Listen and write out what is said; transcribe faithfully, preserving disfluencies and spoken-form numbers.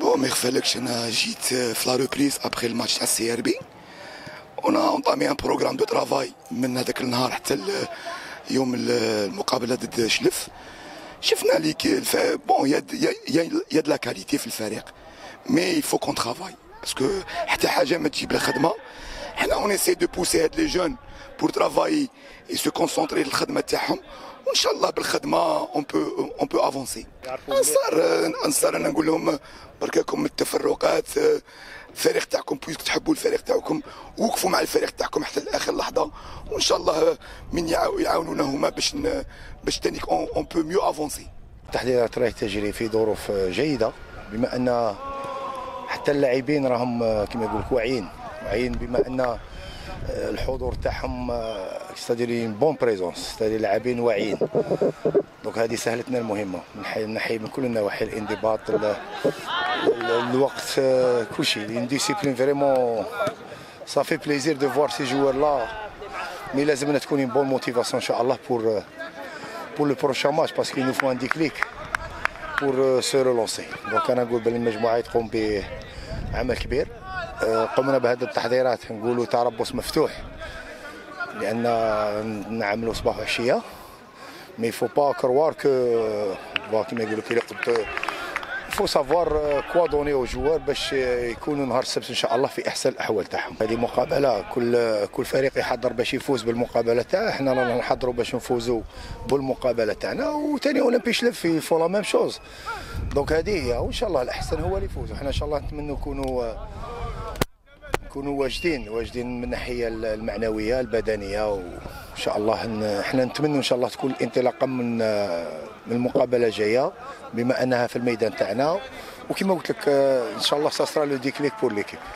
بون ما يخفالكش انا جيت في لا ريبريز ابخي الماتش تاع السي ار بي، ونا اونطامي ان بروغرام دو ترافاي من هذاك النهار حتى يوم المقابله ضد شلف. شفنا ليك بون يا يا دو لا كاليتي في الفريق، مي يفو كون ترافاي باسكو حتى حاجه ما تجيب لا خدمه. حنا اون اسي دو بوسي هاد لي جون بور ترافاي اي سو كونسونطري الخدمه تاعهم، وان شاء الله بالخدمه اون بو اون بو افونسي. انصار انصار انا نقول لهم بركاكم من التفرقات، الفريق تاعكم بويسك تحبوا الفريق تاعكم وقفوا مع الفريق تاعكم حتى لاخر لحظه، وان شاء الله من يعاونونا هما باش باش تانيك اون بو ميو افونسي. التحضيرات راهي تجري في ظروف جيده، بما ان حتى اللاعبين راهم كما يقول لك واعيين واعيين بما ان الحضور تاعهم ستادير بون بريزونس، ستادير لاعبين واعيين. دونك هذه سهلتنا المهمه من حي من حي من كل النواحي، الانضباط، الوقت، كل شيء، اون ديسيبلين فريمون. صافي بليزير دو فوار سي جوار لا، مي لازمنا تكون بون موتيفاسيون ان شاء الله بور بور لو بروشان ماتش، باسكو نو فو ان ديكليك بور سو رولونسي. دونك انا نقول بلي المجموعه تقوم بعمل كبير. قمنا بهذه التحضيرات، نقولوا تربص مفتوح لان نعملوا صباح وعشيه، مي فو با كروار كو كيما يقولوا كي يقدر فو سافوار كوا دوني او جوار باش يكونوا نهار السبت ان شاء الله في احسن الاحوال تاعهم. هذه مقابله كل كل فريق يحضر باش يفوز بالمقابله تاعه، حنا رانا نحضروا باش نفوزوا بالمقابله تاعنا، وثاني اولمبي شلف في فو لا ميم شوز. دونك هذه هي، وان شاء الله الاحسن هو اللي يفوز، وحنا ان شاء الله نتمنوا نكونوا نكونوا واجدين واجدين من الناحيه المعنويه البدنيه، وان شاء الله ن... احنا نتمنى ان شاء الله تكون الانطلاقه من من المقابله الجايه بما انها في الميدان تاعنا، وكما قلت لك ان شاء الله سا سرا لو ديكليك بور ليكيب.